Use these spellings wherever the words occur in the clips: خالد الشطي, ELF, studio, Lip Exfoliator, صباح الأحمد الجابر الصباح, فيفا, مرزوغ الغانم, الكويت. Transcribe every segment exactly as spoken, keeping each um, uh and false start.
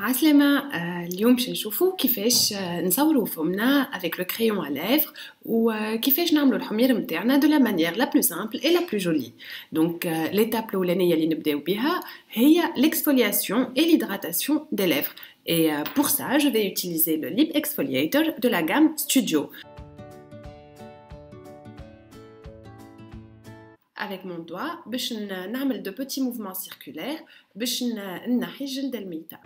عسلامة. اليوم باش نشوفوا كيفاش نصوروا فمنا افيك لو كريون على لافغ وكيفاش نعملوا الحمير نتاعنا دو لا مانيير لا بلو سامبل اي لا بلو جولي. دونك ليتاب الاولانيه اللي نبداو بها هي ليكسفولياسيون اي ليدراتاسيون دي لافغ. اي بور سا جو في utiliser le Lip Exfoliator de la gamme Studio. Avec mon doigt, باش نعمل de petits mouvements circulaires باش ننحي الجلد الميتة.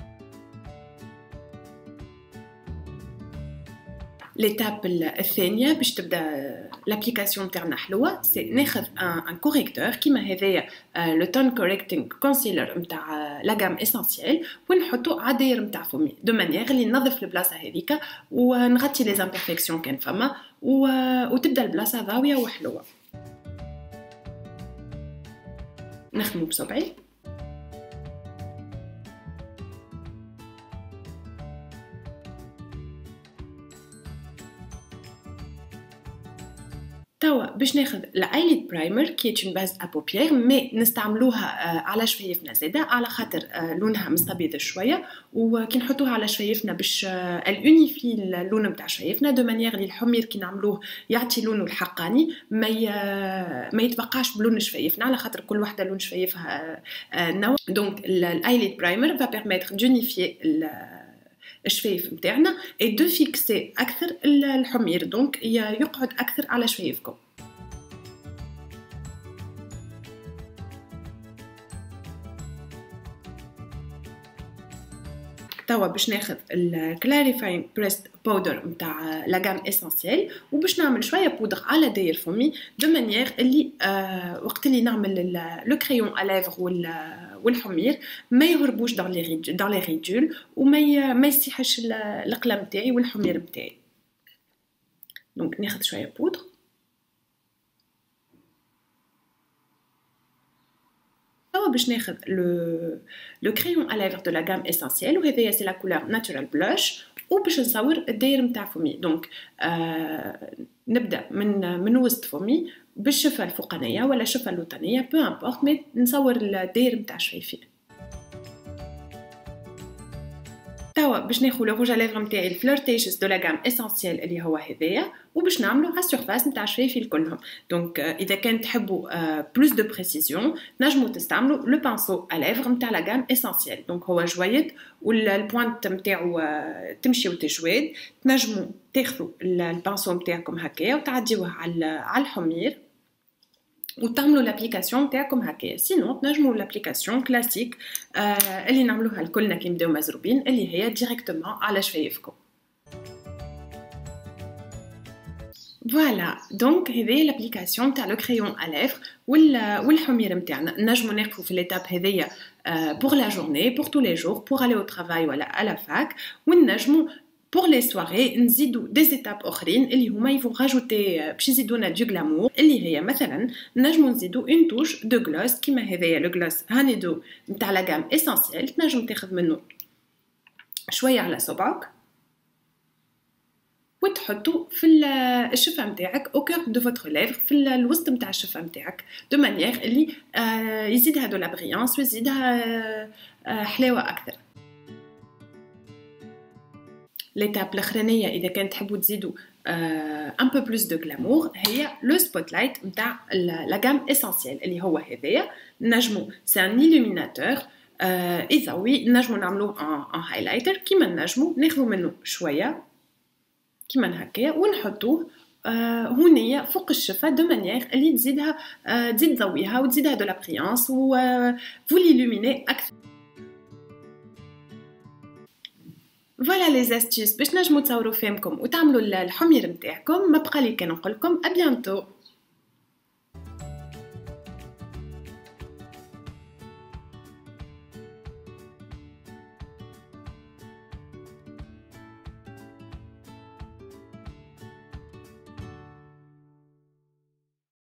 L'étape الثانية باش تبدا l'application نتاعنا حلوة، سي ناخذ ان كوريكتور كيما هذايا لو تون كوريكتينغ كونسيلر نتاع لا غام اسانسييل ونحطو عداير نتاع فمي دو مانيير اللي ننظف البلاصة هذيكا ونغطي لي زامبيرفيكسيون كان فما وتبدا البلاصة ضاوية وحلوة. نخدم بصبعي توا باش ناخذ الايليد برايمر كي une base à paupières مي نستعملوها على شفايفنا زاده على خاطر لونها مستبيض شويه وكي نحطوها على شفايفنا باش الونيفي اللون نتاع شفايفنا دو مانيير اللي الحمير كي نعملوه يعطي لونه الحقاني ما ما يتبقاش بلون شفايفنا على خاطر كل وحده لون شفايفها نوع. دونك الايليد برايمر va permettre d'unifier الشفايف نتاعنا اي دو فيكسي اكثر الحمير دونك يقعد اكثر على شفايفكم. توا باش ناخذ الكلاريفاين بريست باودر نتاع لا غام اسانسييل وباش نعمل شويه بودر على داير فمي دو مانيير اللي آه وقت اللي نعمل لو كريون ا لافغ والحمير ما يهربوش دار لي دار لي ريدول وما ما يسيحش القلم نتاعي والحمير نتاعي. دونك ناخذ شويه بودر باش ناخذ لو لو كريون ا لافغ دو لا غام اسانسييل وهذايا سي لا كولور ناتورال بلاش وباش نصور الداير نتاع فمي. دونك آه نبدا من من وسط فمي بالشفه الفوقانيه ولا الشفه اللوطانيه بو امبورط مي نصور الداير نتاع شفايفي. توا باش ناخذ لو روج ا لافغ نتاعي الفلورتيشس دو لا غام اسانسييل اللي هو هذايا وباش نعملو على السيرفاس نتاع شفايفي الكلهم. دونك اذا كان تحبوا بلوس دو بريسيزيون نجمو تستعملوا لو بانسو ا لافغ نتاع لا غام اسانسييل. دونك هو جويد والبوينت نتاعو تمشي وتجويد تنجموا تاخذوا البانسو نتاعكم هكايا وتعديوه على على الحمير وتعملوا لابليكاسيون نتاعكم هكايا. سينو تنجموا لابليكاسيون كلاسيك آه اللي نعملوها الكلنا كي نبداو مزروبين اللي هي ديريكتومون على شفايفكم. فوالا دونك هذه لابليكاسيون تاع لو كريون ا لافغ والحمير نتاعنا. نجموا ناخذوا في الاتاب هذيا بور لا جورني بور تو لي جور بور الي او ترافاي ولا على فاك ونجموا pour les soirées نزيدو des étapes اخرين اللي هما يفون راجوتي باش يزيدونا دو غلامور اللي هي مثلا نجمو نزيدو اون توش دو غلوس كيما هذايا لو غلوس هانيدو نتاع لا غام اسانسييل تنجم تاخذ منه شويه على صبعك وتحطو في الشفه نتاعك او كور دو فوتر ليفغ في الوسط نتاع الشفه نتاعك دو مانيير اللي يزيد هادو لا بريانس ويزيدها حلاوه اكثر. ليتاب الاخرانيه اذا كان تحبوا تزيدوا ان بو بلوس دو غلامور هي لو سبوت لايت نتاع لا غام اسانسييل اللي هو هذايا نجمو سي ان ايلوميناتور يضوي نجمو نعملوه ان هايلايتر كيما نجمو ناخذو منه شويه كيما هكايا ونحطوه هونيه فوق الشفه دو مانيير اللي تزيدها تزيد تضويها وتزيدها دو لا بريانس و فوليلوميني اكثر. فوالا لي زاستيس باش نجمو تصوروا فمكم وتعملوا الحمير نتاعكم. ما بقى لي كان نقول لكم ابيانتو.